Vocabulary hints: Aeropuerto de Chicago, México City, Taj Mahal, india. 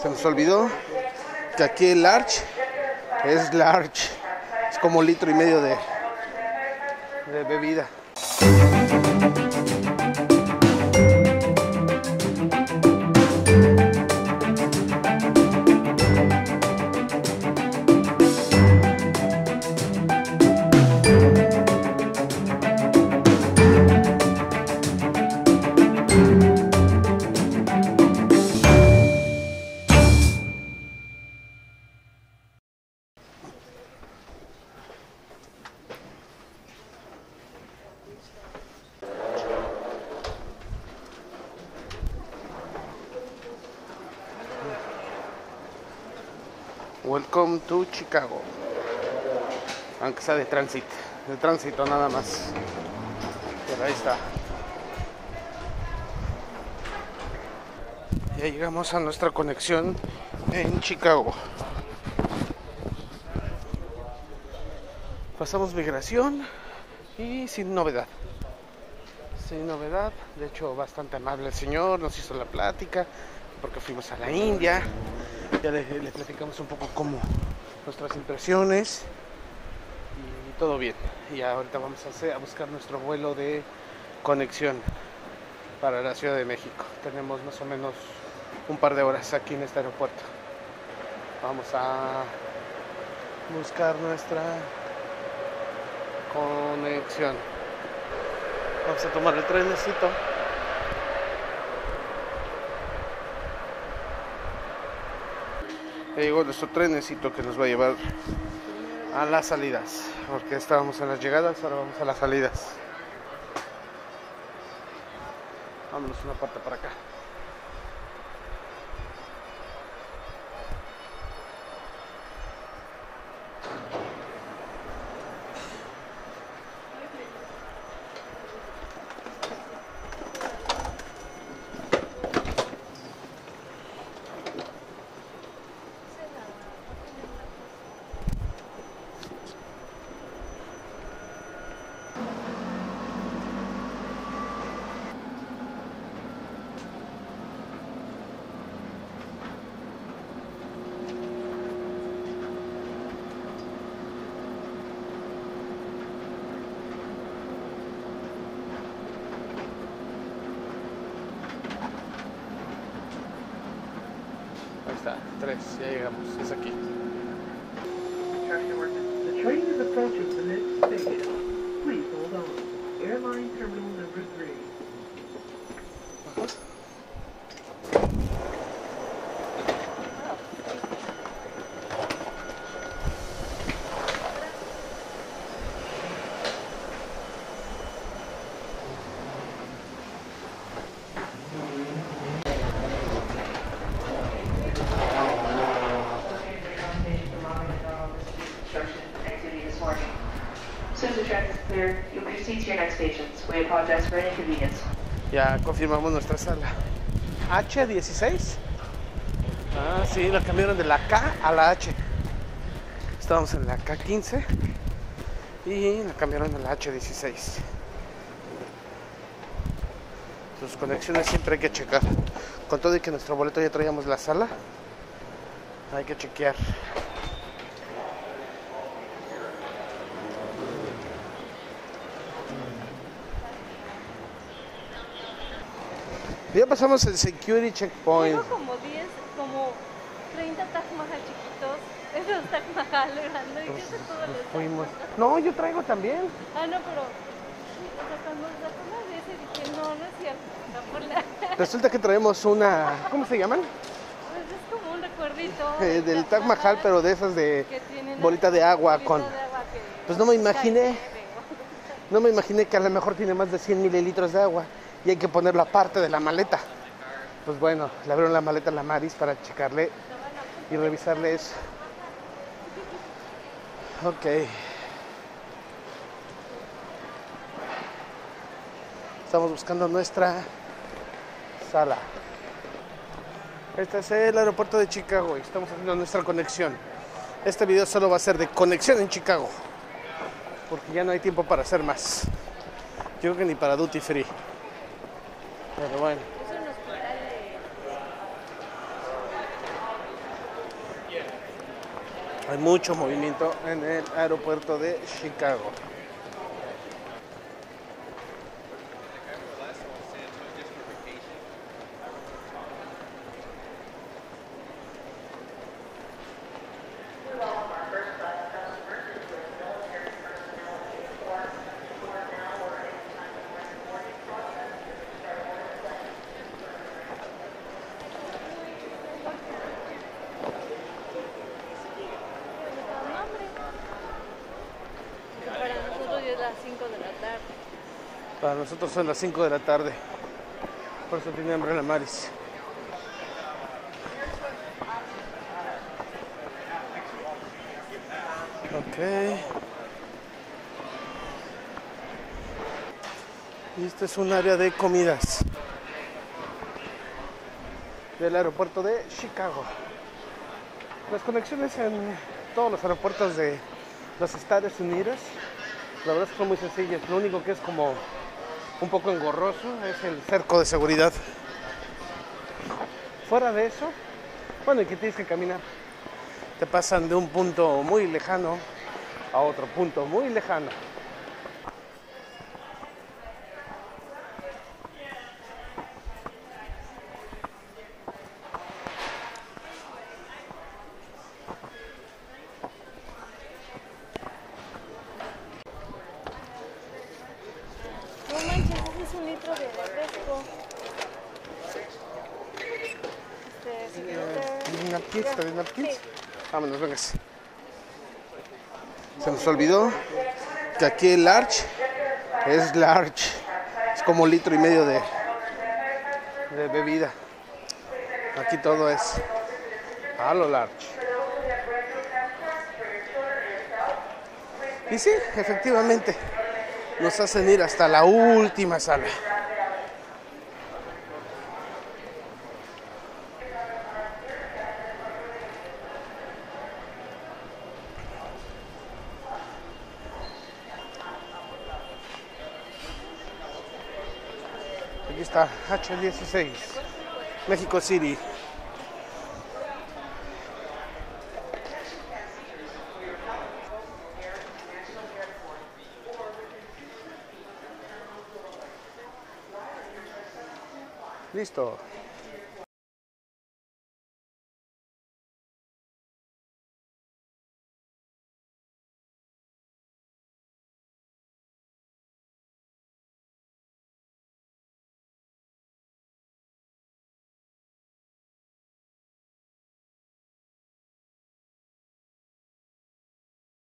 Se nos olvidó que aquí el large es large. Es como 1,5 litros de bebida. Welcome to Chicago. Aunque sea de tránsito nada más. Pero ahí está. Ya llegamos a nuestra conexión en Chicago. Pasamos migración y sin novedad. Sin novedad, de hecho bastante amable el señor, nos hizo la plática porque fuimos a la India. Ya le platicamos un poco como nuestras impresiones y todo bien. Y ahorita vamos a buscar nuestro vuelo de conexión para la Ciudad de México. Tenemos más o menos un par de horas aquí en este aeropuerto. Vamos a buscar nuestra conexión. Vamos a tomar el trenecito. Ya llegó nuestro trenecito que nos va a llevar a las salidas, porque estábamos en las llegadas, ahora vamos a las salidas. Vámonos una parte para acá. Tres, ya llegamos, es aquí. The train is approaching the next station. Please hold on. Airline terminal number 3. Ya confirmamos nuestra sala H16. Ah, sí, la cambiaron de la K a la H. Estábamos en la K15 y la cambiaron a la H16. Sus conexiones siempre hay que checar. Con todo y que nuestro boleto ya traíamos la sala, hay que chequear. Ya pasamos el security checkpoint. Tengo como 10, como 30 Taj Mahal chiquitos. Eso es Taj Mahal grande. ¿Y qué es todo lo que? No, yo traigo también. Ah, no, pero cuando tratamos de ese dije, no es cierto. No, resulta que traemos una, ¿cómo se llaman? Pues es como un recuerdito. Del Taj Mahal, pero de esas de bolita de agua con... Pues no me imaginé. No me imaginé que a lo mejor tiene más de 100 mililitros de agua. Y hay que ponerlo aparte de la maleta. Pues bueno, le abrieron la maleta a la Maris para checarle y revisarle eso. Ok. Estamos buscando nuestra sala. Este es el aeropuerto de Chicago y estamos haciendo nuestra conexión. Este video solo va a ser de conexión en Chicago, porque ya no hay tiempo para hacer más. Yo creo que ni para duty free. Pero bueno. Eso nos para de... Hay mucho movimiento en el aeropuerto de Chicago. Para nosotros son las 5 de la tarde. Por eso tiene hambre la Maris. Ok. Y este es un área de comidas del aeropuerto de Chicago. Las conexiones en todos los aeropuertos de los Estados Unidos, la verdad, son muy sencillas. Lo único que es como un poco engorroso es el cerco de seguridad. Fuera de eso, bueno, y que tienes que caminar. Te pasan de un punto muy lejano a otro punto muy lejano. Vámonos, vengas. Se nos olvidó que aquí el large. Es como 1,5 litros de bebida. Aquí todo es a lo large. Y sí, efectivamente, nos hacen ir hasta la última sala. Aquí está H16, México City. Listo.